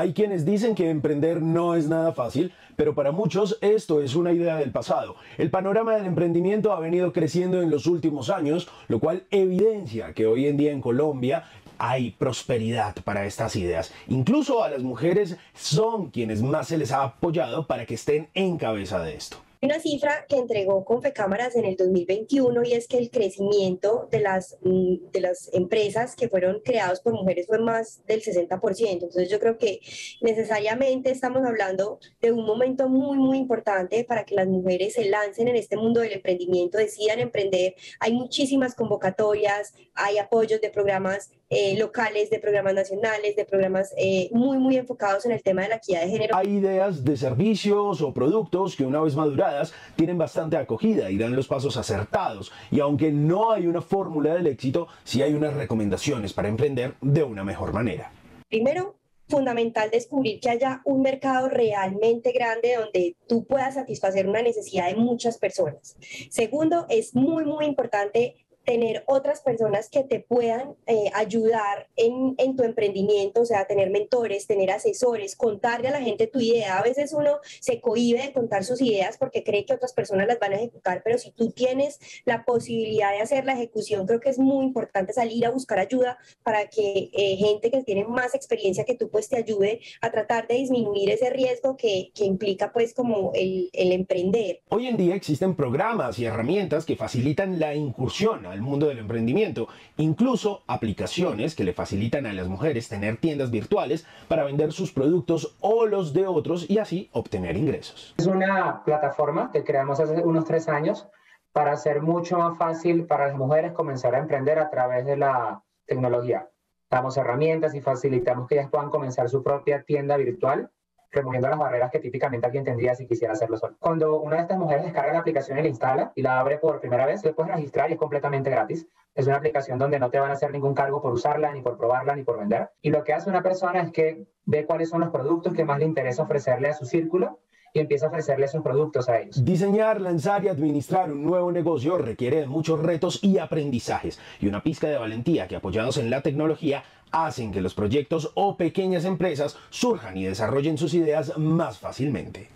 Hay quienes dicen que emprender no es nada fácil, pero para muchos esto es una idea del pasado. El panorama del emprendimiento ha venido creciendo en los últimos años, lo cual evidencia que hoy en día en Colombia hay prosperidad para estas ideas. Incluso a las mujeres son quienes más se les ha apoyado para que estén en cabeza de esto. Una cifra que entregó Confecámaras en el 2021 y es que el crecimiento de las empresas que fueron creadas por mujeres fue más del 60%. Entonces yo creo que necesariamente estamos hablando de un momento muy importante para que las mujeres se lancen en este mundo del emprendimiento, decidan emprender. Hay muchísimas convocatorias, hay apoyos de programas locales, de programas nacionales, de programas muy enfocados en el tema de la equidad de género. Hay ideas de servicios o productos que una vez maduradas tienen bastante acogida y dan los pasos acertados, y aunque no hay una fórmula del éxito, sí hay unas recomendaciones para emprender de una mejor manera. Primero, fundamental descubrir que haya un mercado realmente grande donde tú puedas satisfacer una necesidad de muchas personas. Segundo, es muy importante tener otras personas que te puedan ayudar en tu emprendimiento, o sea, tener mentores, tener asesores, contarle a la gente tu idea. A veces uno se cohíbe de contar sus ideas porque cree que otras personas las van a ejecutar, pero si tú tienes la posibilidad de hacer la ejecución, creo que es muy importante salir a buscar ayuda para que gente que tiene más experiencia que tú, pues te ayude a tratar de disminuir ese riesgo que implica pues como el emprender. Hoy en día existen programas y herramientas que facilitan la incursión al mundo del emprendimiento, incluso aplicaciones que le facilitan a las mujeres tener tiendas virtuales para vender sus productos o los de otros y así obtener ingresos. Es una plataforma que creamos hace unos 3 años para hacer mucho más fácil para las mujeres comenzar a emprender a través de la tecnología. Damos herramientas y facilitamos que ellas puedan comenzar su propia tienda virtual, removiendo las barreras que típicamente alguien tendría si quisiera hacerlo solo. Cuando una de estas mujeres descarga la aplicación y la instala y la abre por primera vez, le puedes registrar y es completamente gratis. Es una aplicación donde no te van a hacer ningún cargo por usarla, ni por probarla, ni por vender. Y lo que hace una persona es que ve cuáles son los productos que más le interesa ofrecerle a su círculo y empieza a ofrecerle sus productos a ellos. Diseñar, lanzar y administrar un nuevo negocio requiere de muchos retos y aprendizajes y una pizca de valentía que, apoyados en la tecnología, hacen que los proyectos o pequeñas empresas surjan y desarrollen sus ideas más fácilmente.